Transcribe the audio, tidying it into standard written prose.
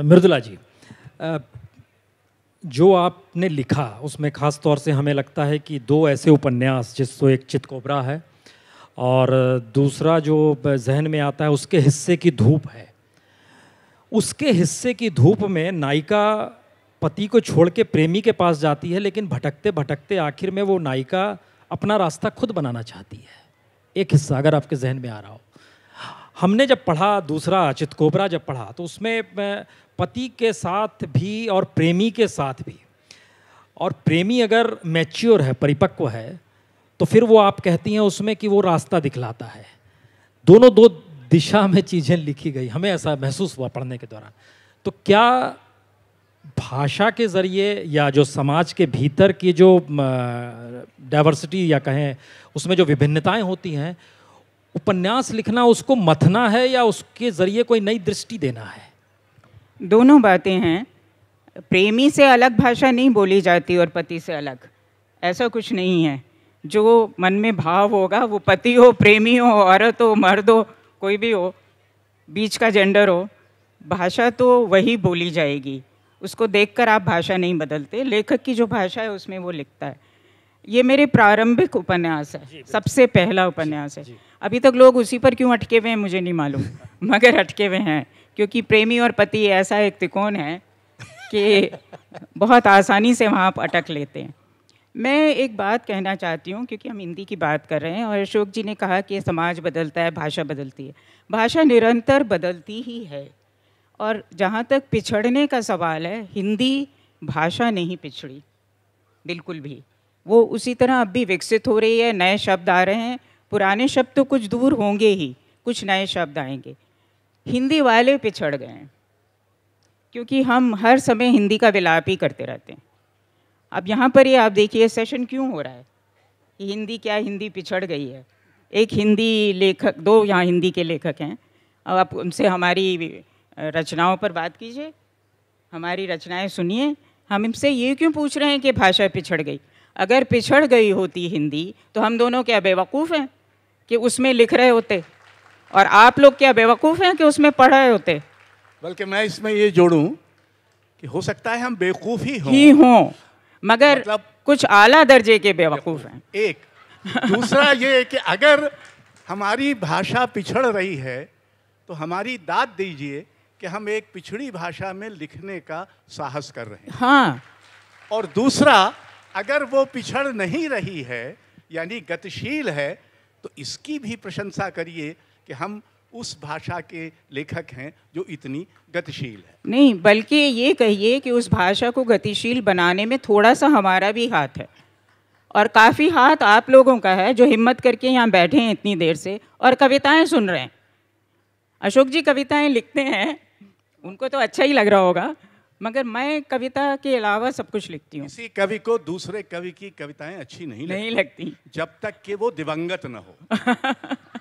मृदुला जी, जो आपने लिखा उसमें ख़ास तौर से हमें लगता है कि दो ऐसे उपन्यास, जिसको एक चितकोबरा है और दूसरा जो जहन में आता है उसके हिस्से की धूप है। उसके हिस्से की धूप में नायिका पति को छोड़ के प्रेमी के पास जाती है, लेकिन भटकते भटकते आखिर में वो नायिका अपना रास्ता खुद बनाना चाहती है। एक हिस्सा अगर आपके जहन में आ रहा हो। हमने जब पढ़ा दूसरा चितकोबरा जब पढ़ा तो उसमें पति के साथ भी और प्रेमी के साथ भी, और प्रेमी अगर मैच्योर है, परिपक्व है, तो फिर वो आप कहती हैं उसमें कि वो रास्ता दिखलाता है। दोनों दो दिशा में चीज़ें लिखी गई, हमें ऐसा महसूस हुआ पढ़ने के दौरान। तो क्या भाषा के ज़रिए या जो समाज के भीतर की जो डाइवर्सिटी या कहें उसमें जो विभिन्नताएं होती हैं, उपन्यास लिखना उसको मथना है या उसके ज़रिए कोई नई दृष्टि देना है? दोनों बातें हैं। प्रेमी से अलग भाषा नहीं बोली जाती और पति से अलग, ऐसा कुछ नहीं है। जो मन में भाव होगा, वो पति हो, प्रेमी हो, औरत हो, मर्द हो, कोई भी हो, बीच का जेंडर हो, भाषा तो वही बोली जाएगी। उसको देखकर आप भाषा नहीं बदलते। लेखक की जो भाषा है उसमें वो लिखता है। ये मेरे प्रारंभिक उपन्यास है, सबसे पहला उपन्यास है। अभी तक लोग उसी पर क्यों अटके हुए हैं मुझे नहीं मालूम, मगर अटके हुए हैं, क्योंकि प्रेमी और पति ऐसा एक तिकोन है कि बहुत आसानी से वहाँ पर अटक लेते हैं। मैं एक बात कहना चाहती हूँ, क्योंकि हम हिंदी की बात कर रहे हैं और अशोक जी ने कहा कि समाज बदलता है, भाषा बदलती है। भाषा निरंतर बदलती ही है। और जहाँ तक पिछड़ने का सवाल है, हिंदी भाषा नहीं पिछड़ी बिल्कुल भी। वो उसी तरह अब भी विकसित हो रही है, नए शब्द आ रहे हैं। पुराने शब्द तो कुछ दूर होंगे ही, कुछ नए शब्द आएंगे। हिंदी वाले पिछड़ गए हैं, क्योंकि हम हर समय हिंदी का विलाप ही करते रहते हैं। अब यहाँ पर ये आप देखिए सेशन क्यों हो रहा है कि हिंदी क्या, हिंदी पिछड़ गई है। एक हिंदी लेखक, दो यहाँ हिंदी के लेखक हैं, अब आप उनसे हमारी रचनाओं पर बात कीजिए, हमारी रचनाएं सुनिए। हम इनसे ये क्यों पूछ रहे हैं कि भाषा पिछड़ गई? अगर पिछड़ गई होती हिंदी तो हम दोनों क्या बेवकूफ़ हैं कि उसमें लिख रहे होते, और आप लोग क्या बेवकूफ़ हैं कि उसमें पढ़ रहे होते। बल्कि मैं इसमें ये जोड़ूं कि हो सकता है हम बेवकूफ़ ही हों, मगर मतलब कुछ आला दर्जे के बेवकूफ़ हैं। एक दूसरा ये कि अगर हमारी भाषा पिछड़ रही है तो हमारी दाद दीजिए कि हम एक पिछड़ी भाषा में लिखने का साहस कर रहे हैं। हाँ। और दूसरा, अगर वो पिछड़ नहीं रही है यानी गतिशील है, तो इसकी भी प्रशंसा करिए कि हम उस भाषा के लेखक हैं जो इतनी गतिशील है। नहीं, बल्कि ये कहिए कि उस भाषा को गतिशील बनाने में थोड़ा सा हमारा भी हाथ है, और काफ़ी हाथ आप लोगों का है जो हिम्मत करके यहाँ बैठे हैं इतनी देर से और कविताएं सुन रहे हैं। अशोक जी कविताएं लिखते हैं, उनको तो अच्छा ही लग रहा होगा, मगर मैं कविता के अलावा सब कुछ लिखती हूँ। किसी कवि को दूसरे कवि की कविताएँ अच्छी नहीं लगती जब तक कि वो दिवंगत न हो।